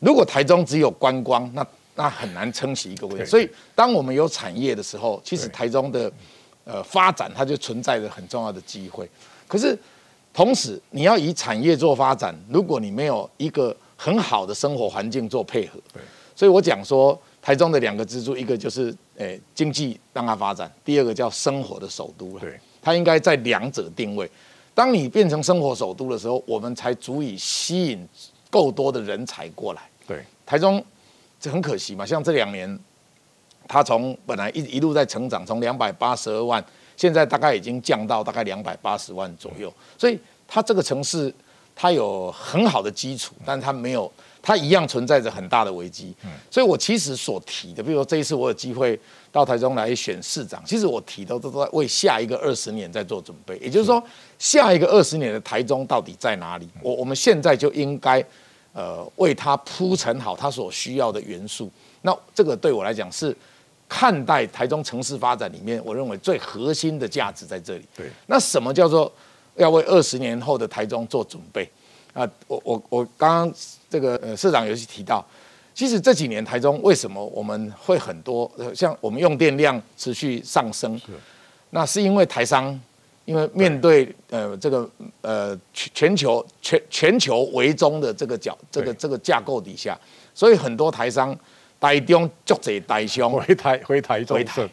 如果台中只有观光，那很难撑起一个位置。所以，当我们有产业的时候，其实台中的发展它就存在着很重要的机会。可是，同时你要以产业做发展，如果你没有一个很好的生活环境做配合，所以我讲说，台中的两个支柱，一个就是经济让它发展，第二个叫生活的首都了。它应该在两者定位。当你变成生活首都的时候，我们才足以吸引够多的人才过来。对，台中这很可惜嘛，像这2年，它从本来一路在成长，从282万，现在大概已经降到大概280万左右。所以它这个城市，它有很好的基础，但它没有，它一样存在着很大的危机。所以我其实所提的，比如说这一次我有机会到台中来选市长，其实我提的都在为下一个20年在做准备。也就是说，下一个20年的台中到底在哪里？我们现在就应该，为它铺陈好它所需要的元素。那这个对我来讲是看待台中城市发展里面，我认为最核心的价值在这里。对，那什么叫做要为20年后的台中做准备？啊，我刚刚这个市长有去提到，其实这几年台中为什么我们会很多，像我们用电量持续上升，那是因为台商，因为面对全球围中的这个架构底下，所以很多台商台中足侪台商回台，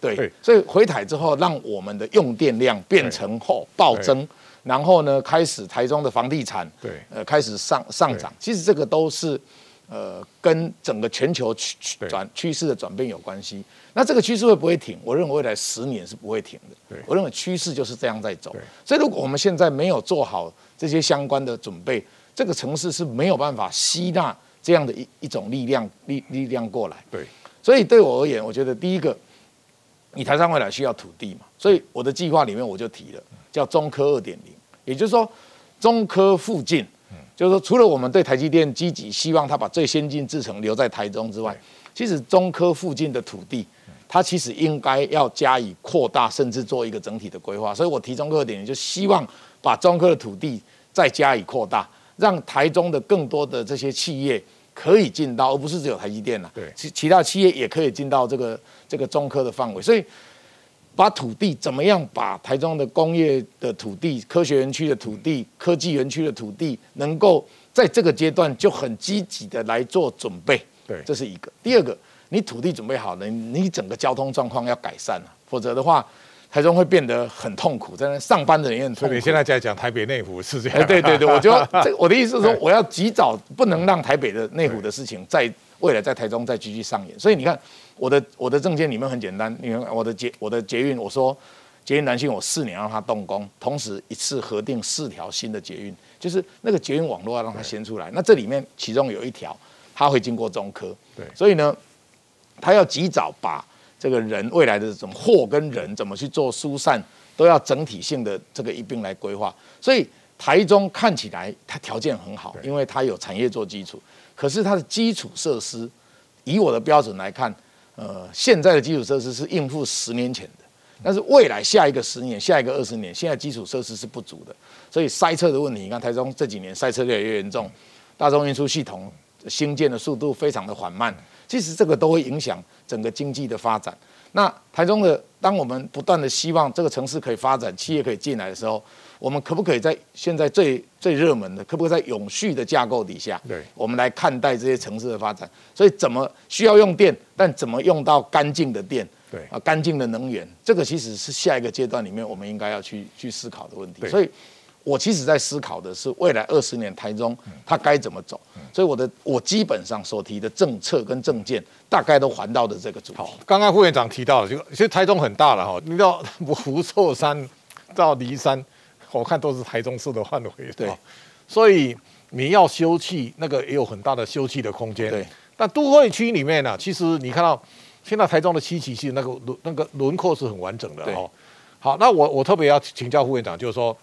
对，所以回台之后，让我们的用电量变成后暴增。然后呢，开始台中的房地产，对，开始上涨。其实这个都是，跟整个全球趋势的转变有关系。那这个趋势会不会停？我认为未来10年是不会停的。我认为趋势就是这样在走。所以如果我们现在没有做好这些相关的准备，这个城市是没有办法吸纳这样的一种力量过来。对，所以对我而言，我觉得第一个，你台商未来需要土地嘛，所以我的计划里面我就提了，叫中科2.0，也就是说，中科附近，就是说除了我们对台积电积极希望它把最先进制程留在台中之外，其实中科附近的土地，它其实应该要加以扩大，甚至做一个整体的规划。所以我提中科2.0，就希望把中科的土地再加以扩大，让台中的更多的这些企业可以进到，而不是只有台积电了，对，其他企业也可以进到这个中科的范围。所以，把土地怎么样，把台中的工业的土地、科学园区的土地、科技园区的土地，能够在这个阶段就很积极的来做准备。对，这是一个。第二个，你土地准备好了，你整个交通状况要改善了，否则的话，台中会变得很痛苦，在那上班的人也很痛苦。所以你现在在讲台北内湖是这样，对，我的意思是说，我要及早，不能让台北的内湖的事情在未来在台中再继续上演。所以你看，我的政见里面很简单，你看我的捷运，我说捷运南线我4年让它动工，同时一次核定4条新的捷运，就是那个捷运网络要让它先出来。那这里面其中有一条，它会经过中科，对，所以呢，它要及早把这个人未来的这种货跟人怎么去做疏散，都要整体性的这个一并来规划。所以台中看起来它条件很好，因为它有产业做基础，可是它的基础设施，以我的标准来看，现在的基础设施是应付10年前的，但是未来下一个10年、下一个20年，现在基础设施是不足的，所以塞车的问题，你看台中这几年塞车越来越严重，大众运输系统兴建的速度非常的缓慢。其实这个都会影响整个经济的发展。那台中的，当我们不断的希望这个城市可以发展，企业可以进来的时候，我们可不可以在现在最热门的，可不可以在永续的架构底下，对，我们来看待这些城市的发展？所以怎么需要用电，但怎么用到干净的电，对啊，干净的能源，这个其实是下一个阶段里面我们应该要去思考的问题。所以我其实在思考的是未来20年台中它该怎么走，所以我基本上所提的政策跟政见大概都环绕的这个主题。好，刚刚副院长提到了，其实台中很大了哈，你到湖臭山到梨山，我看都是台中市的范围。对，所以你要休憩，那个也有很大的休憩的空间。对，但都会区里面呢，其实你看到现在台中的7期其实那个轮廓是很完整的哦。好，那我特别要请教副院长，就是说，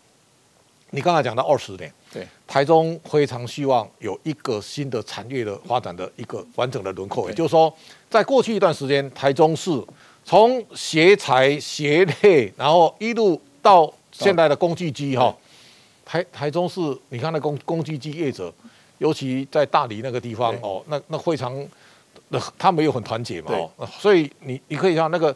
你刚才讲到20年，对，台中非常希望有一个新的产业的发展的一个完整的轮廓，也就是说，在过去一段时间，台中市从鞋材、鞋类，然后一路到现在的工具机哈，台中市，你看那工具机业者，尤其在大理那个地方哦，那非常，他没有很团结嘛哦，所以你可以看那个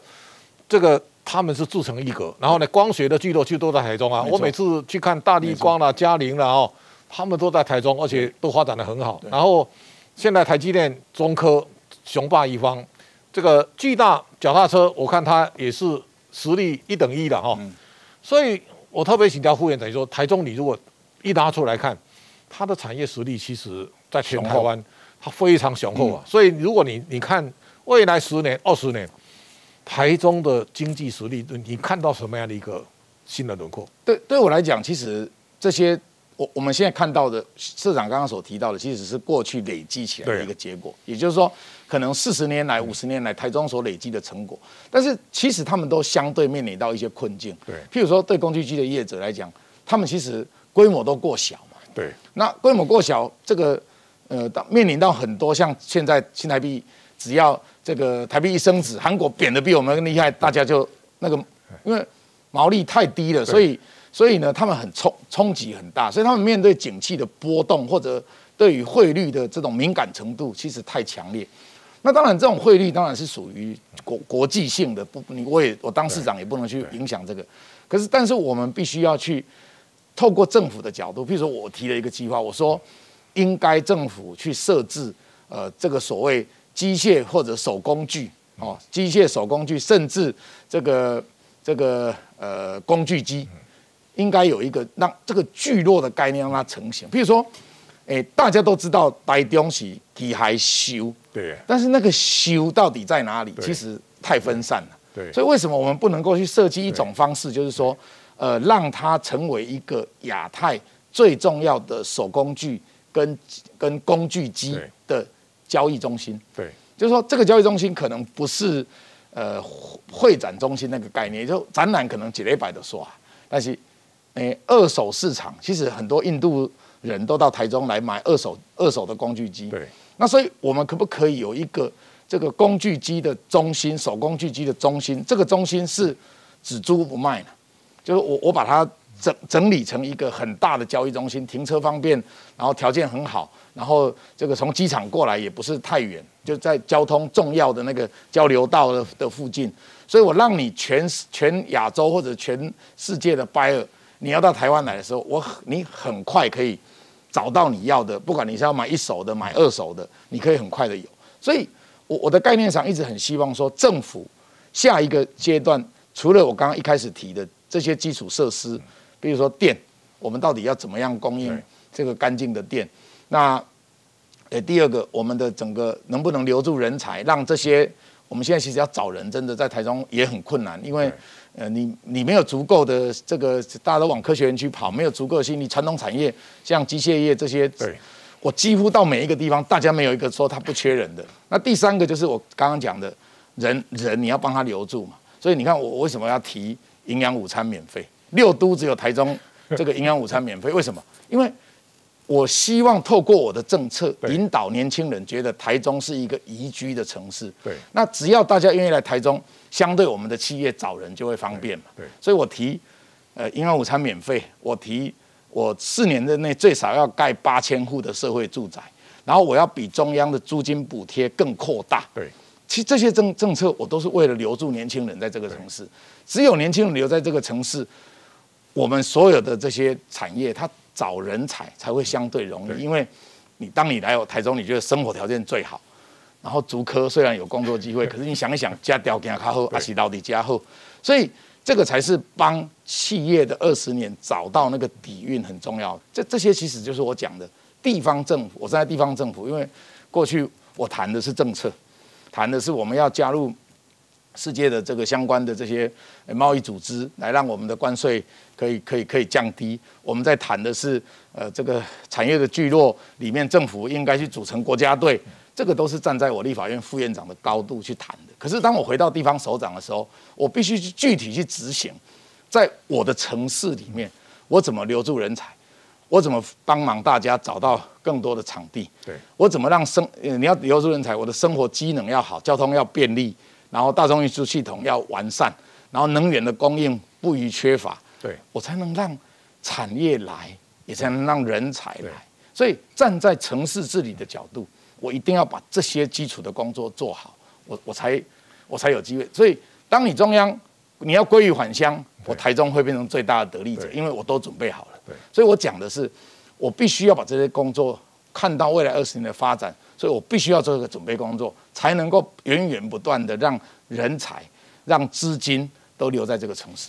这个。 他们是自成一格，然后呢，光学的聚落区都在台中啊。我每次去看大立光啦、嘉陵啦哦，他们都在台中，而且都发展得很好。然后现在台积电、中科雄霸一方，这个巨大脚踏车，我看它也是实力一等一的哈。所以我特别请教副院长说，台中你如果一拿出来看，它的产业实力其实在全台湾它非常雄厚啊。所以如果你看未来10年、20年。 台中的经济实力，你看到什么样的一个新的轮廓？对我来讲，其实这些我们现在看到的，社长刚刚所提到的，其实是过去累积起来的一个结果。也就是说，可能40年来、50年来，台中所累积的成果。但是其实他们都相对面临到一些困境。对，譬如说对工具机的业者来讲，他们其实规模都过小嘛。对，那规模过小，这个面临到很多像现在新台币。 只要这个台币一升值，韩国贬得比我们更厉害，大家就那个，因为毛利太低了，所以呢，他们很冲击很大，所以他们面对景气的波动或者对于汇率的这种敏感程度，其实太强烈。那当然，这种汇率当然是属于国际性的，不，我当市长也不能去影响这个。可是，但是我们必须要去透过政府的角度，譬如说我提了一个计划，我说应该政府去设置这个所谓。 机械或者手工具哦，机械手工具，甚至这个工具机，应该有一个让这个聚落的概念让它成型。比如说，大家都知道台中是机械修，对，但是那个修到底在哪里，其实太分散了。对，所以为什么我们不能够去设计一种方式，就是说，让它成为一个亚太最重要的手工具跟工具机的。 交易中心，对，就是说这个交易中心可能不是，会展中心那个概念，就展览可能几100的刷，但是，二手市场其实很多印度人都到台中来买二手的工具机，对，那所以我们可不可以有一个这个工具机的中心，手工具机的中心？这个中心是只租不卖的，就是我把它整理成一个很大的交易中心，停车方便，然后条件很好。 然后这个从机场过来也不是太远，就在交通重要的那个交流道的附近，所以我让你全亚洲或者全世界的 buyer， 你要到台湾来的时候，你很快可以找到你要的，不管你是要买一手的、买二手的，你可以很快的有。所以我的概念上一直很希望说，政府下一个阶段，除了我刚刚一开始提的这些基础设施，比如说电，我们到底要怎么样供应这个干净的电？ 那，第二个，我们的整个能不能留住人才，让这些我们现在其实要找人，真的在台中也很困难，因为，你没有足够的这个，大家都往科学园区跑，没有足够的吸引力。传统产业像机械业这些，对，我几乎到每一个地方，大家没有一个说他不缺人的。那第三个就是我刚刚讲的人你要帮他留住嘛，所以你看我为什么要提营养午餐免费？6都只有台中这个营养午餐免费，为什么？因为。 我希望透过我的政策引导年轻人，觉得台中是一个宜居的城市。对，那只要大家愿意来台中，相对我们的企业找人就会方便嘛。对，所以我提，营养午餐免费，我提我4年之内最少要盖8000户的社会住宅，然后我要比中央的租金补贴更扩大。对，其实这些政策我都是为了留住年轻人在这个城市。只有年轻人留在这个城市，我们所有的这些产业，它。 找人才才会相对容易，因为当你来台中，你觉得生活条件最好，然后竹科虽然有工作机会，可是你想一想，加条件较好，阿西到底加厚，所以这个才是帮企业的20年找到那个底蕴很重要。这些其实就是我讲的地方政府。我站在地方政府，因为过去我谈的是政策，谈的是我们要加入世界的这个相关的这些贸易组织，来让我们的关税。 可以降低。我们在谈的是，这个产业的聚落里面，政府应该去组成国家队，这个都是站在我立法院副院长的高度去谈的。可是当我回到地方首长的时候，我必须去具体去执行，在我的城市里面，我怎么留住人才，我怎么帮忙大家找到更多的场地，对我怎么让你要留住人才，我的生活机能要好，交通要便利，然后大众运输系统要完善，然后能源的供应不予缺乏。 对我才能让产业来，也才能让人才来，所以站在城市治理的角度，我一定要把这些基础的工作做好，我才有机会。所以当你中央你要归于返乡，我台中会变成最大的得利者，因为我都准备好了。所以我讲的是，我必须要把这些工作看到未来20年的发展，所以我必须要做一个准备工作，才能够源源不断的让人才、让资金都留在这个城市。